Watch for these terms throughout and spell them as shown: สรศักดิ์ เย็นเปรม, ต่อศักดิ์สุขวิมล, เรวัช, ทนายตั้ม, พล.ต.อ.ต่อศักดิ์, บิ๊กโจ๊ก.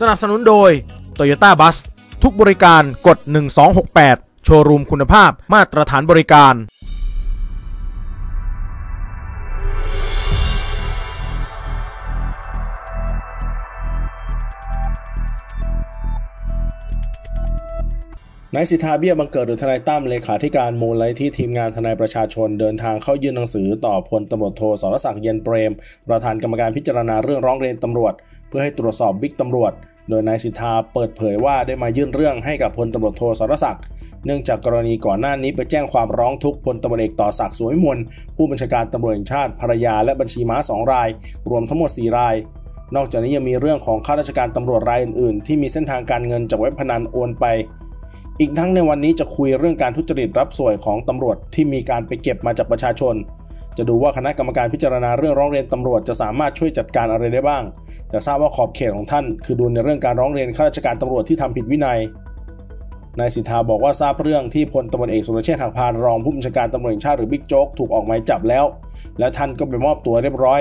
สนับสนุนโดย Toyota Bus ทุกบริการกด1268โชว์รูมคุณภาพมาตรฐานบริการนายสิทธา เบี้ยบังเกิดหรือทนายตั้มเลขาธิการมูลนิธิทีมงานทนายประชาชนเดินทางเข้ายื่นหนังสือต่อพลตำรวจโทสรศักดิ์เย็นเปรมประธานกรรมการพิจารณาเรื่องร้องเรียนตำรวจเพื่อให้ตรวจสอบบิ๊กตำรวจโดยนายสิทธาเปิดเผยว่าได้มายื่นเรื่องให้กับพลตำรวจโทสรศักดิ์เนื่องจากกรณีก่อนหน้านี้ไปแจ้งความร้องทุกข์พลตำรวจเอกต่อศักดิ์ สุขวิมลผู้บัญชาการตำรวจแห่งชาติภรรยาและบัญชีม้า2รายรวมทั้งหมด4รายนอกจากนี้ยังมีเรื่องของข้าราชการตำรวจรายอื่นๆที่มีเส้นทางการเงินจากเว็บพนันโอนไปอีกทั้งในวันนี้จะคุยเรื่องการทุจริตรับสวยของตำรวจที่มีการไปเก็บมาจากประชาชนจะดูว่าคณะกรรมการพิจารณาเรื่องร้องเรียนตำรวจจะสามารถช่วยจัดการอะไรได้บ้างแต่ทราบว่าขอบเขตของท่านคือดูในเรื่องการร้องเรียนข้าราชการตำรวจที่ทำผิดวินัยนายสิทธาบอกว่าทราบเรื่องที่พลตำรวจเอกสุรเชษฐ์หักพานรองผู้บัญชาการตำรวจแห่งชาติหรือบิ๊กโจ๊กถูกออกหมายจับแล้วและท่านก็ไปมอบตัวเรียบร้อย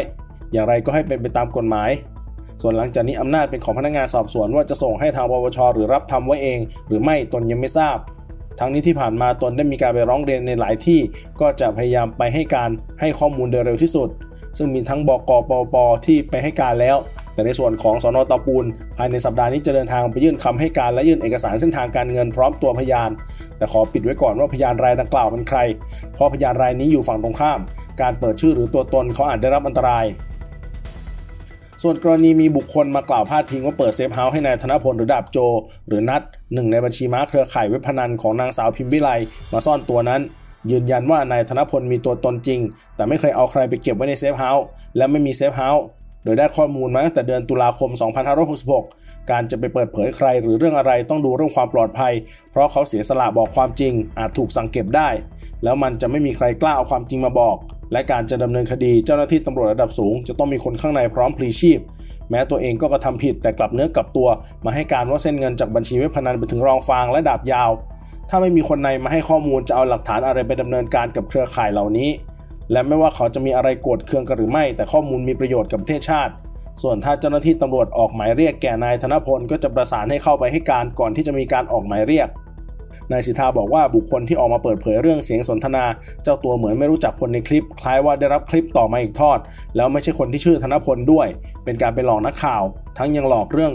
อย่างไรก็ให้เป็นไปตามกฎหมายส่วนหลังจากนี้อำนาจเป็นของพนักงานสอบสวนว่าจะส่งให้ทางปปช.หรือรับทำไว้เองหรือไม่ตนยังไม่ทราบทั้งนี้ที่ผ่านมาตนได้มีการไปร้องเรียนในหลายที่ก็จะพยายามไปให้การให้ข้อมูลโดยเร็วที่สุดซึ่งมีทั้งบก.ปป.ที่ไปให้การแล้วแต่ในส่วนของสน.เตาปูนภายในสัปดาห์นี้จะเดินทางไปยื่นคำให้การและยื่นเอกสารเส้นทางการเงินพร้อมตัวพยานแต่ขอปิดไว้ก่อนว่าพยานรายดังกล่าวเป็นใครเพราะพยานรายนี้อยู่ฝั่งตรงข้ามการเปิดชื่อหรือตัวตนเขาอาจได้รับอันตรายส่วนกรณีมีบุคคลมากล่าวพาดพิงว่าเปิดเซฟเฮาส์ให้นายธนพลหรือดาบโจหรือนัทหนึ่งในบัญชีม้าเครือข่ายเว็บพนันของนางสาวพิมพิไลมาซ่อนตัวนั้นยืนยันว่านายธนพลมีตัวตนจริงแต่ไม่เคยเอาใครไปเก็บไว้ในเซฟเฮาส์และไม่มีเซฟเฮาส์โดยได้ข้อมูลมาตั้งแต่เดือนตุลาคม 2566 การจะไปเปิดเผยใครหรือเรื่องอะไรต้องดูเรื่องความปลอดภัยเพราะเขาเสียสละบอกความจริงอาจถูกสั่งเก็บได้แล้วมันจะไม่มีใครกล้าเอาความจริงมาบอกและการจะดำเนินคดีเจ้าหน้าที่ตำรวจระดับสูงจะต้องมีคนข้างในพร้อมพลีชีพแม้ตัวเองก็กระทำผิดแต่กลับเนื้อกลับตัวมาให้การว่าเส้นเงินจากบัญชีเว็บพนันไปถึงรองฟางและดาบยาวถ้าไม่มีคนในมาให้ข้อมูลจะเอาหลักฐานอะไรไปดำเนินการกับเครือข่ายเหล่านี้และไม่ว่าเขาจะมีอะไรโกรธเคืองกันหรือไม่แต่ข้อมูลมีประโยชน์กับประเทศชาติส่วนถ้าเจ้าหน้าที่ตำรวจออกหมายเรียกแก่นายธนพลก็จะประสานให้เข้าไปให้การก่อนที่จะมีการออกหมายเรียกนายสิทธาบอกว่าบุคคลที่ออกมาเปิดเผยเรื่องเสียงสนทนาเจ้าตัวเหมือนไม่รู้จักคนในคลิปคล้ายว่าได้รับคลิปต่อมาอีกทอดแล้วไม่ใช่คนที่ชื่อธนพลด้วยเป็นการไปหลอกนักข่าวทั้งยังหลอกเรื่อง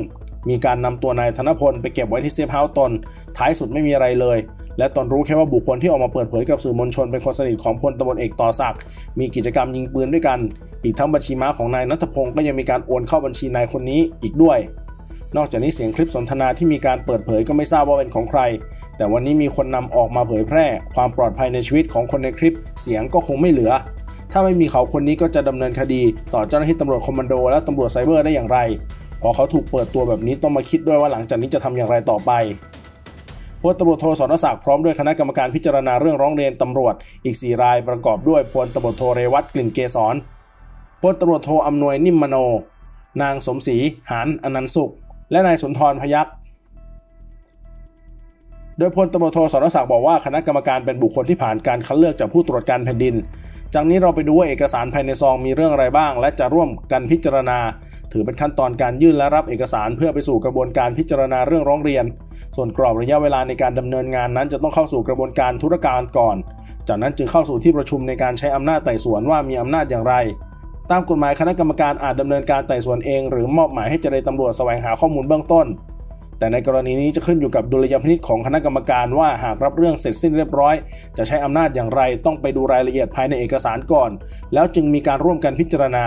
มีการนำตัวนายธนพลไปเก็บไว้ที่เซฟเฮาส์ตนท้ายสุดไม่มีอะไรเลยและตนรู้แค่ว่าบุคคลที่ออกมาเปิดเผยกับสื่อมวลชนเป็นคนสนิทของพลตำรวจเอกต่อศักดิ์มีกิจกรรมยิงปืนด้วยกันอีกทั้งบัญชีม้าของนายณัฐพงศ์ก็ยังมีการโอนเข้าบัญชีนายคนนี้อีกด้วยนอกจากนี้เสียงคลิปสนทนาที่มีการเปิดเผยก็ไม่ทราบว่าเป็นของใครแต่วันนี้มีคนนำออกมาเผยแพร่ความปลอดภัยในชีวิตของคนในคลิปเสียงก็คงไม่เหลือถ้าไม่มีเขาคนนี้ก็จะดำเนินคดีต่อเจ้าหน้าที่ตำรวจคอมมานโดและตำรวจไซเบอร์ได้อย่างไรพอเขาถูกเปิดตัวแบบนี้ต้องมาคิดด้วยว่าหลังจากนี้จะทำอย่างไรต่อไปพลตำรวจโทสรศักดิ์พร้อมด้วยคณะกรรมการพิจารณาเรื่องร้องเรียนตำรวจอีก4รายประกอบด้วยพลตำรวจโทเรวัตกลิ่นเกษรพลตำรวจโทอำนวยนิ่มมโนนางสมศรีหานอนันต์สุขและนายสุนทรพยัคฆ์โดยพลตำรวจโทสรศักดิ์บอกว่าคณะกรรมการเป็นบุคคลที่ผ่านการคัดเลือกจากผู้ตรวจการแผ่นดินจากนี้เราไปดูว่าเอกสารภายในซองมีเรื่องอะไรบ้างและจะร่วมกันพิจารณาถือเป็นขั้นตอนการยื่นและรับเอกสารเพื่อไปสู่กระบวนการพิจารณาเรื่องร้องเรียนส่วนกรอบระยะเวลาในการดำเนินงานนั้นจะต้องเข้าสู่กระบวนการธุรการก่อนจากนั้นจึงเข้าสู่ที่ประชุมในการใช้อำนาจไต่สวนว่ามีอำนาจอย่างไรตามกฎหมายคณะกรรมการอาจดำเนินการไต่สวนเองหรือมอบหมายให้เจรตำรวจแสวงหาข้อมูลเบื้องต้นแต่ในกรณีนี้จะขึ้นอยู่กับดุลยพินิจของคณะกรรมการว่าหากรับเรื่องเสร็จสิ้นเรียบร้อยจะใช้อำนาจอย่างไรต้องไปดูรายละเอียดภายในเอกสารก่อนแล้วจึงมีการร่วมกันพิจารณา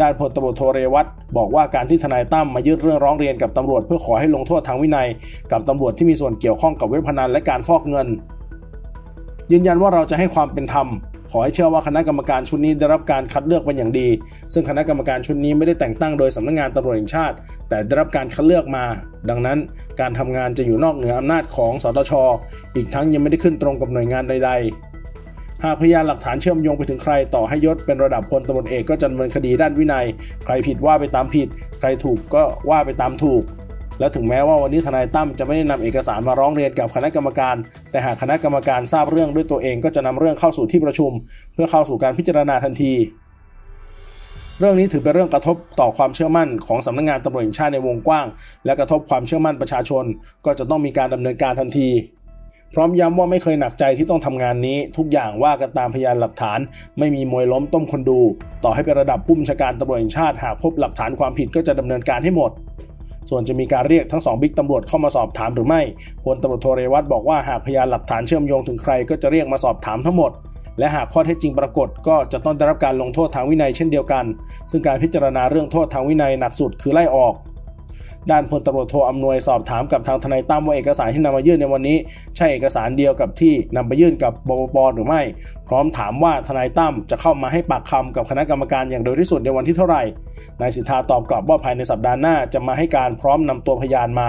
ด้านพลตำรวจโทเรวัตบอกว่าการที่ทนายตั้มมายื่นเรื่องร้องเรียนกับตำรวจเพื่อขอให้ลงโทษทางวินัยกับตำรวจที่มีส่วนเกี่ยวข้องกับเว็บพนันและการฟอกเงินยืนยันว่าเราจะให้ความเป็นธรรมขอให้เชื่อว่าคณะกรรมการชุดนี้ได้รับการคัดเลือกเป็นอย่างดีซึ่งคณะกรรมการชุดนี้ไม่ได้แต่งตั้งโดยสำนักงานตำรวจแห่งชาติแต่ได้รับการคัดเลือกมาดังนั้นการทำงานจะอยู่นอกเหนืออำนาจของสตช.อีกทั้งยังไม่ได้ขึ้นตรงกับหน่วยงานใดๆหากพยานหลักฐานเชื่อมโยงไปถึงใครต่อให้ยศเป็นระดับพลตำรวจเอกก็จะดำเนินคดีด้านวินัยใครผิดว่าไปตามผิดใครถูกก็ว่าไปตามถูกและถึงแม้ว่าวันนี้ทนายตั้มจะไม่ได้นำเอกสารมาร้องเรียนกับคณะกรรมการแต่หากคณะกรรมการทราบเรื่องด้วยตัวเองก็จะนำเรื่องเข้าสู่ที่ประชุมเพื่อเข้าสู่การพิจารณาทันที เรื่องนี้ถือเป็นเรื่องกระทบต่อความเชื่อมั่นของสำนักงานตำรวจแห่งชาติในวงกว้างและกระทบความเชื่อมั่นประชาชนก็จะต้องมีการดำเนินการทันทีพร้อมย้ำว่าไม่เคยหนักใจที่ต้องทำงานนี้ทุกอย่างว่ากันตามพยานหลักฐานไม่มีมวยล้มต้มคนดูต่อให้เป็นระดับผู้บัญชาการตำรวจแห่งชาติหากพบหลักฐานความผิดก็จะดำเนินการให้หมดส่วนจะมีการเรียกทั้ง2บิ๊กตำรวจเข้ามาสอบถามหรือไม่พลตำรวจโทเรวัตบอกว่าหากพยานหลักฐานเชื่อมโยงถึงใครก็จะเรียกมาสอบถามทั้งหมดและหากข้อเท็จจริงปรากฏก็จะต้องได้รับการลงโทษทางวินัยเช่นเดียวกันซึ่งการพิจารณาเรื่องโทษทางวินัยหนักสุดคือไล่ออกด้านพลตำรวจโทอำนวยสอบถามกับทางทนายตั้มว่าเอกสารที่นำมายื่นในวันนี้ใช่เอกสารเดียวกับที่นำไปยื่นกับปปป.หรือไม่พร้อมถามว่าทนายตั้มจะเข้ามาให้ปากคำกับคณะกรรมการอย่างเร็วที่สุดในวันที่เท่าไหร่นายสิทธาตอบกลับว่าภายในสัปดาห์หน้าจะมาให้การพร้อมนำตัวพยานมา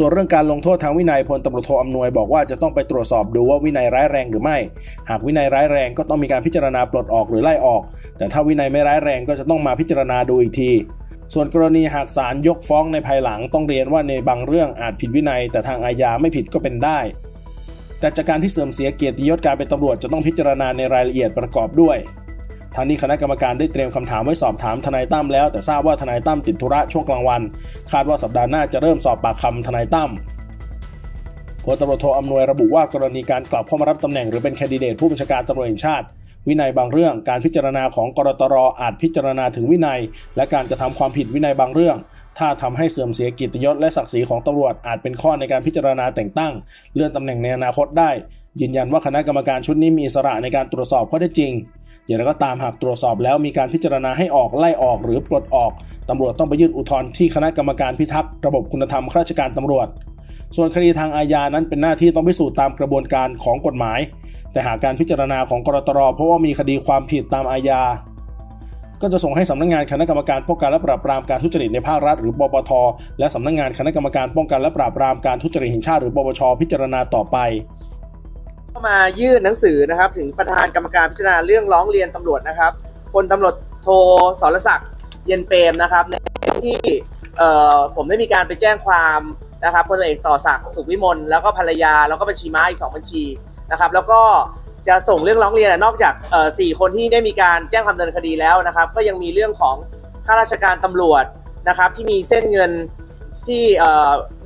ส่วนเรื่องการลงโทษทางวินัยพลตำรวจโทอำนวยบอกว่าจะต้องไปตรวจสอบดูว่าวินัยร้ายแรงหรือไม่หากวินัยร้ายแรงก็ต้องมีการพิจารณาปลดออกหรือไล่ออกแต่ถ้าวินัยไม่ร้ายแรงก็จะต้องมาพิจารณาดูอีกทีส่วนกรณีหากศาลยกฟ้องในภายหลังต้องเรียนว่าในบางเรื่องอาจผิดวินัยแต่ทางอาญาไม่ผิดก็เป็นได้แต่จากการที่เสื่อมเสียเกียรติยศการเป็นตำรวจจะต้องพิจารณาในรายละเอียดประกอบด้วยทางนี้คณะกรรมการได้เตรียมคำถามไว้สอบถามทนายตั้มแล้วแต่ทราบว่าทนายตั้มติดธุระช่วงกลางวันคาดว่าสัปดาห์หน้าจะเริ่มสอบปากคำทนายตั้มพลตำรวจโทอำนวยระบุว่ากรณีการกลับเข้ามารับตำแหน่งหรือเป็นแคนดิเดตผู้บัญชาการตำรวจแห่งชาติวินัยบางเรื่องการพิจารณาของก.ตร.อาจพิจารณาถึงวินัยและการกระทำความผิดวินัยบางเรื่องถ้าทำให้เสื่อมเสียเกียรติยศและศักดิ์ศรีของตำรวจอาจเป็นข้อในการพิจารณาแต่งตั้งเลื่อนตำแหน่งในอนาคตได้ยืนยันว่าคณะกรรมการชุดนี้มีอิสระในการตรวจสอบข้อเท็จจริงอย่างไรก็ตามหากตรวจสอบแล้วมีการพิจารณาให้ออกไล่ออกหรือปลดออกตำรวจต้องไปยื่นอุทธรณ์ที่คณะกรรมการพิทักษ์ระบบคุณธรรมข้าราชการตำรวจส่วนคดีทางอาญานั้นเป็นหน้าที่ต้องพิสูจน์ตามกระบวนการของกฎหมายแต่หากการพิจารณาของก.ตร.เพราะว่ามีคดีความผิดตามอาญาก็จะส่งให้สำนักงานคณะกรรมการป้องกันและปราบปรามการทุจริตในภาครัฐหรือปปท.และสำนักงานคณะกรรมการป้องกันและปราบปรามการทุจริตแห่งชาติหรือปปช.พิจารณาต่อไปมายื่นหนังสือนะครับถึงประธานกรรมการพิจารณาเรื่องร้องเรียนตำรวจนะครับพลตำรวจโทสรศักดิ์เย็นเปรมนะครับในที่ผมได้มีการไปแจ้งความนะครับพลเอกต่อศักดิ์สุขวิมลแล้วก็ภรรยาแล้วก็บัญชีม้าอีก2บัญชีนะครับแล้วก็จะส่งเรื่องร้องเรียนนอกจาก4คนที่ได้มีการแจ้งความดำเนินคดีแล้วนะครับก็ยังมีเรื่องของข้าราชการตำรวจนะครับที่มีเส้นเงินที่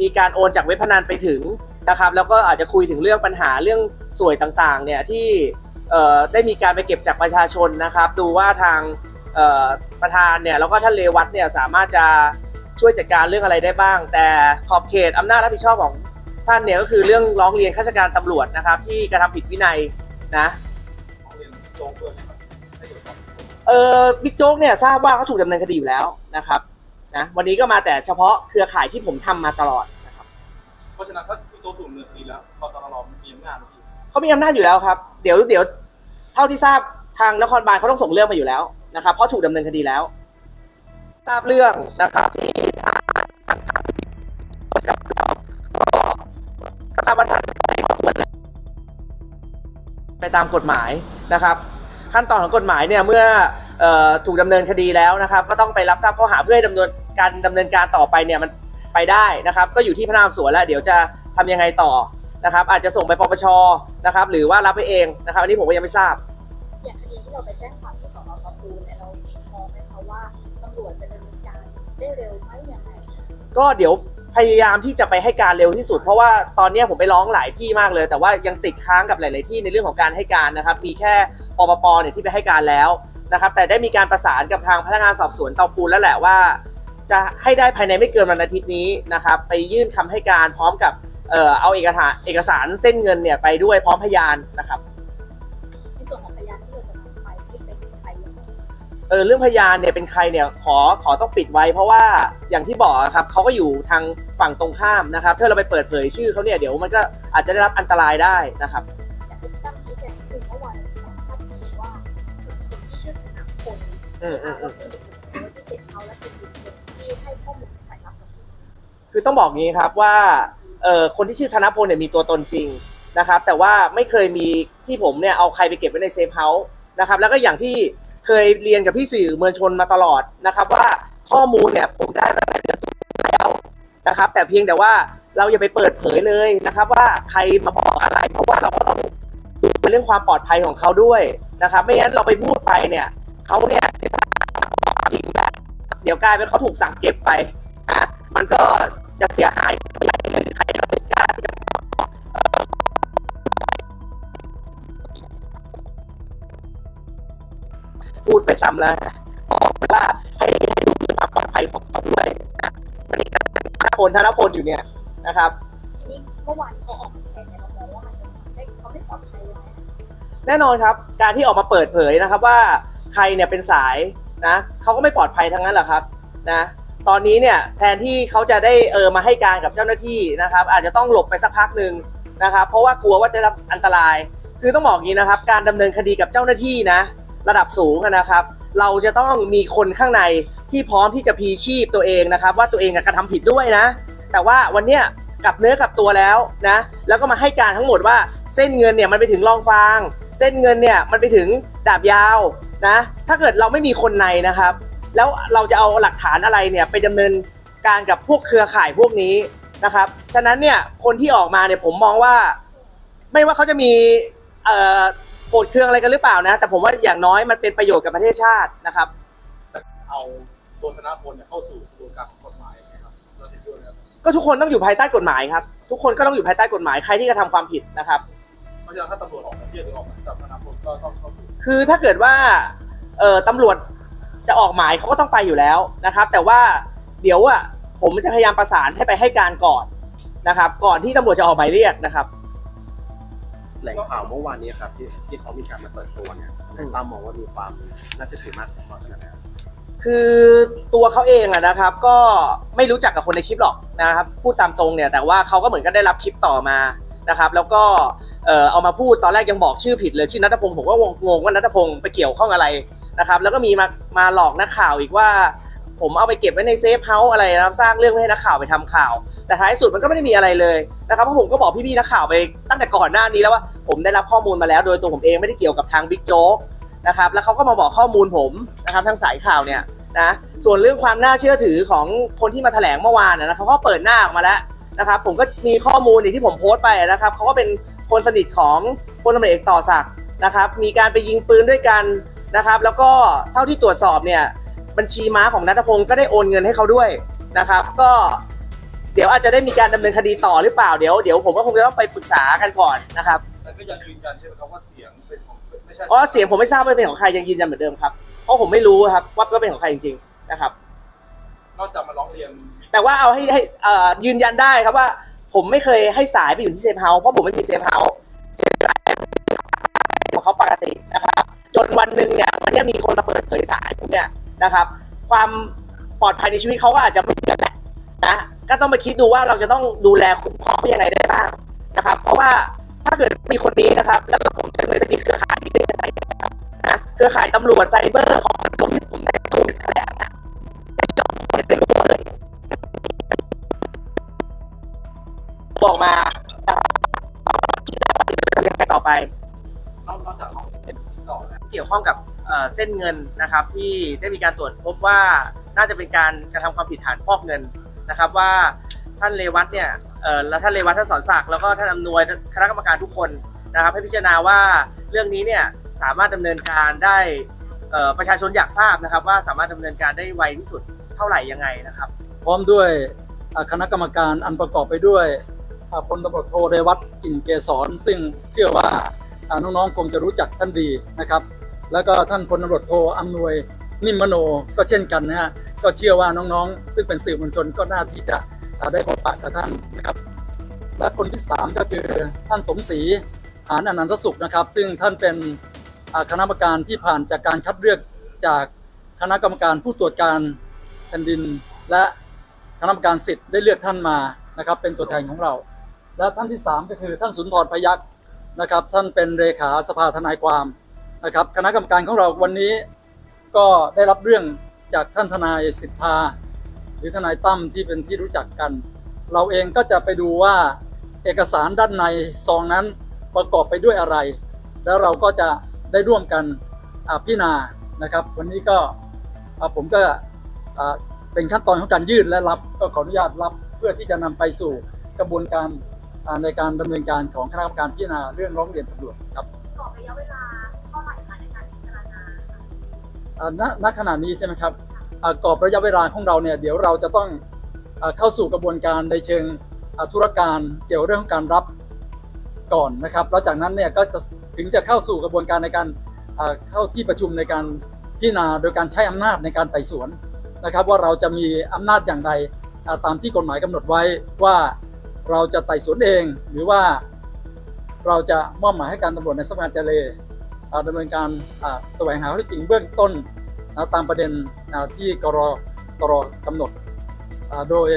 มีการโอนจากเว็บพนันไปถึงนะครับแล้วก็อาจจะคุยถึงเรื่องปัญหาเรื่องสวยต่างๆเนี่ยที่ได้มีการไปเก็บจากประชาชนนะครับดูว่าทางประธานเนี่ยแล้วก็ท่านเรวัตเนี่ยสามารถจะช่วยจัดการเรื่องอะไรได้บ้างแต่ขอบเขตอำนาจรับผิดชอบของท่านเนี่ยก็คือเรื่องร้องเรียนข้าราชการตำรวจนะครับที่กระทำผิดวินัยนะบิ๊กโจ๊กเนี่ยทราบว่าเขาถูกดำเนินคดีอยู่แล้วนะครับนะวันนี้ก็มาแต่เฉพาะเครือข่ายที่ผมทำมาตลอดนะครับเพราะฉะนั้นถ้าบิ๊กโจ๊กถูกดำเนินคดีแล้วก.ตร.มีอำนาจเขามีอำนาจอยู่แล้วครับเดี๋ยวเท่าที่ทราบทางนครบาลเขาต้องส่งเรื่องมาอยู่แล้วนะครับเพราะถูกดำเนินคดีแล้วทราบเรื่องนะครับที่ทางประธานไปตามกฎหมายนะครับขั้นตอนของกฎหมายเนี่ยเมื่อถูกดำเนินคดีแล้วนะครับก็ต้องไปรับทราบข้อหาเพื่อให้ดำเนินการต่อไปเนี่ยมันไปได้นะครับก็อยู่ที่พนักงานสวนแล้วเดี๋ยวจะทำยังไงต่อนะครับอาจจะส่งไปปปช.นะครับหรือว่ารับไปเองนะครับอันนี้ผมก็ยังไม่ทราบอย่างคดีที่เราไปแจ้งความที่สน.ปทุมเนี่ยเรามองไหมคะว่าตำรวจจะดำเนินการได้เร็วไหมอย่างไรก็เดี๋ยวพยายามที่จะไปให้การเร็วที่สุดเพราะว่าตอนนี้ผมไปร้องหลายที่มากเลยแต่ว่ายังติดค้างกับหลายๆที่ในเรื่องของการให้การนะครับมีแค่ปปป.เนี่ยที่ไปให้การแล้วนะครับแต่ได้มีการประสานกับทางพนักงานสอบสวนเตาปูนแล้วแหละว่าจะให้ได้ภายในไม่เกินวันอาทิตย์นี้นะครับไปยื่นคำให้การพร้อมกับเอาเอกสารเส้นเงินเนี่ยไปด้วยพร้อมพยานนะครับในส่วนของพยานที่เราจะนำไปที่เป็นใครเรื่องพยานเนี่ยเป็นใครเนี่ยขอต้องปิดไว้เพราะว่าอย่างที่บอกครับเขาก็อยู่ทางฝั่งตรงข้ามนะครับถ้าเราไปเปิดเผยชื่อเขาเนี่ยเดี๋ยวมันก็อาจจะได้รับอันตรายได้นะครับแต่เป็นตั้งชี้แจงคือเมื่อวานท่านบอกว่าคนที่ชื่อธนพลที่เสร็จเขาและเป็นที่ให้ข้อมูลสายลับคือต้องบอกงี้ครับว่าคนที่ชื่อธนพลเนี่ยมีตัวตนจริงนะครับแต่ว่าไม่เคยมีที่ผมเนี่ยเอาใครไปเก็บไว้ในเซฟเฮาส์นะครับแล้วก็อย่างที่เคยเรียนกับพี่สื่อมวลชนมาตลอดนะครับว่าข้อมูลเนี่ยผมได้มาจากตัวแล้วนะครับแต่เพียงแต่ว่าเราอย่าไปเปิดเผยเลยนะครับว่าใครมาบอกอะไรเพราะว่าเราก็ต้องดูเรื่องความปลอดภัยของเขาด้วยนะครับไม่งั้นเราไปพูดไปเนี่ย เขาเนี่ยเสียสละจริงแบบเดี๋ยวกลายเป็นเขาถูกสั่งเก็บไปมันก็จะเสียหายไปอย่างหนึ่งใครเราไม่กล้าที่จะพูดไปซ้ำแล้วบอกว่าให้ดูความปลอดภัยของเขาด้วยนะวันนี้ธนพลอยู่เนี่ยนะครับนี่เมื่อวานเขาออกมาแชร์เนี่ยเราบอกว่ามันจะได้เขาไม่ปลอดภัยเลยแน่นอนครับการที่ออกมาเปิดเผยนะครับว่าใครเนี่ยเป็นสายนะเขาก็ไม่ปลอดภัยทั้งนั้นแหละครับนะตอนนี้เนี่ยแทนที่เขาจะได้มาให้การกับเจ้าหน้าที่นะครับอาจจะต้องหลบไปสักพักหนึ่งนะครับเพราะว่ากลัวว่าจะรับอันตรายคือต้องบอกอย่างนี้นะครับการดำเนินคดีกับเจ้าหน้าที่นะระดับสูงนะครับเราจะต้องมีคนข้างในที่พร้อมที่จะพีชีพตัวเองนะครับว่าตัวเองกระทำผิดด้วยนะแต่ว่าวันเนี้ยกลับเนื้อกลับตัวแล้วนะแล้วก็มาให้การทั้งหมดว่าเส้นเงินเนี่ยมันไปถึงรองฟางเส้นเงินเนี่ยมันไปถึงดาบยาวนะถ้าเกิดเราไม่มีคนในนะครับแล้วเราจะเอาหลักฐานอะไรเนี่ยไปดำเนินการกับพวกเครือข่ายพวกนี้นะครับฉะนั้นเนี่ยคนที่ออกมาเนี่ยผมมองว่าไม่ว่าเขาจะมีโกรธเคืองอะไรกันหรือเปล่านะแต่ผมว่าอย่างน้อยมันเป็นประโยชน์กับประเทศชาตินะครับเอาตัวธนพลเข้าสู่กระบวนการของกฎหมายนะครับก็ทุกคนต้องอยู่ภายใต้กฎหมายครับทุกคนก็ต้องอยู่ภายใต้กฎหมายใครที่กระทำความผิดนะครับเพราะฉะนั้นถ้าตำรวจออกหมายเรียกหรือออกหมายจับธนพลก็ต้องเข้าสู่คือถ้าเกิดว่าตำรวจจะออกหมายเขาก็ต้องไปอยู่แล้วนะครับแต่ว่าเดี๋ยวผมจะพยายามประสานให้ไปให้การก่อนนะครับก่อนที่ตำรวจจะออกหมายเรียกนะครับแหล่งข่าวเมื่อวานนี้ครับที่เขามีการมาเปิดตัวเนี่ยตามมองว่ามีความน่าจะถือมากกว่าขนาดนั้นคือตัวเขาเองนะครับก็ไม่รู้จักกับคนในคลิปหรอกนะครับพูดตามตรงเนี่ยแต่ว่าเขาก็เหมือนกันได้รับคลิปต่อมานะครับแล้วก็เอามาพูดตอนแรกยังบอกชื่อผิดเลยชื่อณัฐพงศ์ผมก็งงว่าณัฐพงศ์ไปเกี่ยวข้องอะไรนะครับแล้วก็มีมาหลอกนักข่าวอีกว่าผมเอาไปเก็บไว้ในเซฟเฮาส์อะไรนะครับสร้างเรื่องให้นักข่าวไปทำข่าวแต่ท้ายสุดมันก็ไม่ได้มีอะไรเลยนะครับเพราะผมก็บอกพี่ๆนักข่าวไปตั้งแต่ก่อนหน้านี้แล้วว่าผมได้รับข้อมูลมาแล้วโดยตัวผมเองไม่ได้เกี่ยวกับทางบิ๊กโจ๊กนะครับแล้วเขาก็มาบอกข้อมูลผมนะครับทางสายข่าวเนี่ยนะส่วนเรื่องความน่าเชื่อถือของคนที่มาแถลงเมื่อวานนะครับเขาเปิดหน้าออกมาแล้วนะครับผมก็มีข้อมูลอย่างที่ผมโพสต์ไปนะครับเขาก็เป็นคนสนิทของพลตำรวจเอกต่อศักดิ์นะครับมีการไปยิงปืนด้วยกันนะครับแล้วก็เท่าที่ตรวจสอบเนี่ยบัญชีม้าของณัฐพงศ์ก็ได้โอนเงินให้เขาด้วยนะครับก็เดี๋ยวอาจจะได้มีการดำเนินคดีต่อหรือเปล่าเดี๋ยวผมก็คงจะต้องไปปรึกษากันก่อนนะครับแต่ก็ยังยืนยันใช่ไหมครับว่าเสียงเป็นของไม่ใช่อ๋อเสียงผมไม่ทราบว่าเป็นของใครยังยืนยันเหมือนเดิมครับเพราะผมไม่รู้ครับว่าเป็นของใครจริงๆนะครับนอกจากมาร้องเรียนแต่ว่าเอาให้ยืนยันได้ครับว่าผมไม่เคยให้สายไปอยู่ที่เซฟเฮาส์เพราะผมไม่มีเซฟเฮาส์ของเขาปกตินะครับจนวันหนึ่งเนี่ยมันจะมีคนมาเปิดเผยสายผมเนี่ยนะครับความปลอดภัยในชีวิตเขาก็อาจจะไม่เหมือนกันนะก็ต้องมาคิดดูว่าเราจะต้องดูแลคุ้มครองยังไงได้บ้างนะครับเพราะว่าถ้าเกิดมีคนนี้นะครับแล้วผมจะเลยจะมีเครือข่ายที่ได้ยังไงนะเครือข่ายตำรวจไซเบอร์ของผมที่ผมได้คุยแถลงนะเป็นรู้เลยบอกมาต่อไปเกี่ยวข้องกับเส้นเงินนะครับที่ได้มีการตรวจพบว่าน่าจะเป็นการกระทำความผิดฐานฟอกเงินนะครับว่าท่านเรวัตเนี่ยและท่านเรวัตท่านสอนศักดิ์แล้วก็ท่านอำนวยคณะกรรมการทุกคนนะครับให้พิจารณาว่าเรื่องนี้เนี่ยสามารถดำเนินการได้ประชาชนอยากทราบนะครับว่าสามารถดำเนินการได้ไวที่สุดเท่าไหร่ยังไงนะครับพร้อมด้วยคณะกรรมการอันประกอบไปด้วยพลตำรวจโทเรวัตกลิ่นเกษรซึ่งเชื่อว่าน้องๆคงจะรู้จักท่านดีนะครับแล้วก็ท่านพลตำรวจโทอำนวยนิ่มมโนก็เช่นกันนะฮะก็เชื่อว่าน้องๆซึ่งเป็นสื่อมวลชนก็น่าที่จะได้พบปะกับท่านนะครับและคนที่3ก็คือท่านสมศรีหานอนันทสุขนะครับซึ่งท่านเป็นคณะกรรมการที่ผ่านจากการคัดเลือกจากคณะกรรมการผู้ตรวจการแผ่นดินและคณะกรรมการสิทธิ์ได้เลือกท่านมานะครับเป็นตัวแทนของเราและท่านที่3ก็คือท่านสุนทรพยัคฆ์นะครับท่านเป็นเลขาสภาทนายความนะครับคณะกรรมการของเราวันนี้ก็ได้รับเรื่องจากท่านทนายสิทธาหรือทนายตั้มที่เป็นที่รู้จักกันเราเองก็จะไปดูว่าเอกสารด้านในซองนั้นประกอบไปด้วยอะไรแล้วเราก็จะได้ร่วมกันพิจารณานะครับวันนี้ก็ผมก็เป็นขั้นตอนของการยื่นและรับก็ขออนุญาตรับเพื่อที่จะนำไปสู่กระบวนการในการดำเนินการของคณะกรรมการพิจารณาเรื่องร้องเรียนตำรวจครับต่อระยะเวลาเท่าไหร่คะในการพิจารณา ณขณะนี้ใช่ไหมครับกรอบระยะเวลาของเราเนี่ยเดี๋ยวเราจะต้องเข้าสู่กระบวนการในเชิงธุรการเกี่ยวเรื่องของการรับก่อนนะครับแล้วจากนั้นเนี่ยก็จะถึงจะเข้าสู่กระบวนการในการเข้าที่ประชุมในการพิจารณาโดยการใช้อำนาจในการไต่สวนนะครับว่าเราจะมีอำนาจอย่างไรตามที่กฎหมายกำหนดไว้ว่าเราจะไต่สวนเองหรือว่าเราจะมอบหมายให้การตำรวจในสำนักงานเจรดำเนินการแสวงหาข้อเท็จจริงเบื้องต้นตามประเด็นที่กรกำหนดโดย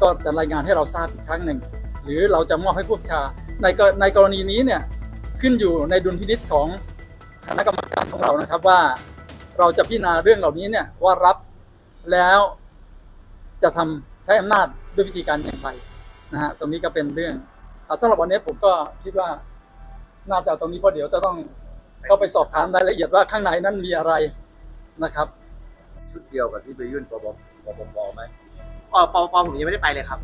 ก็จะรายงานให้เราทราบอีกครั้งหนึ่งหรือเราจะมอบให้ผู้บัญชาในกรณีนี้เนี่ยขึ้นอยู่ในดุลพินิจของคณะกรรมการของเรานะครับว่าเราจะพิจารณาเรื่องเหล่านี้เนี่ยว่ารับแล้วจะทำใช้อำนาจด้วยวิธีการอย่างไรนะฮะตรงนี้ก็เป็นเรื่องสำหรับวันนี้ผมก็คิดว่าน่าจะตรงนี้เพราะเดี๋ยวจะต้องเข้าไปสอบถามรายละเอียดว่าข้างในนั้นมีอะไรนะครับชุดเดียวกับที่ไปยื่นปปปไหมปปปผมยังไม่ได้ไปเลยครับ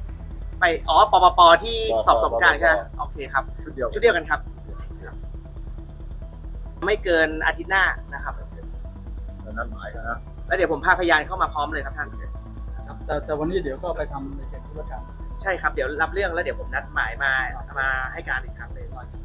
ไปปปปที่สอบสวนกลางใช่ไหมโอเคครับชุดเดียวกันครับไม่เกินอาทิตย์หน้านะครับนั่นหมายนะแล้วเดี๋ยวผมพาพยานเข้ามาพร้อมเลยครับท่านครับแต่วันนี้เดี๋ยวก็ไปทำในเชิงธุรการใช่ครับเดี๋ยวรับเรื่องแล้วเดี๋ยวผมนัดหมายมาให้การอีกครั้งเลย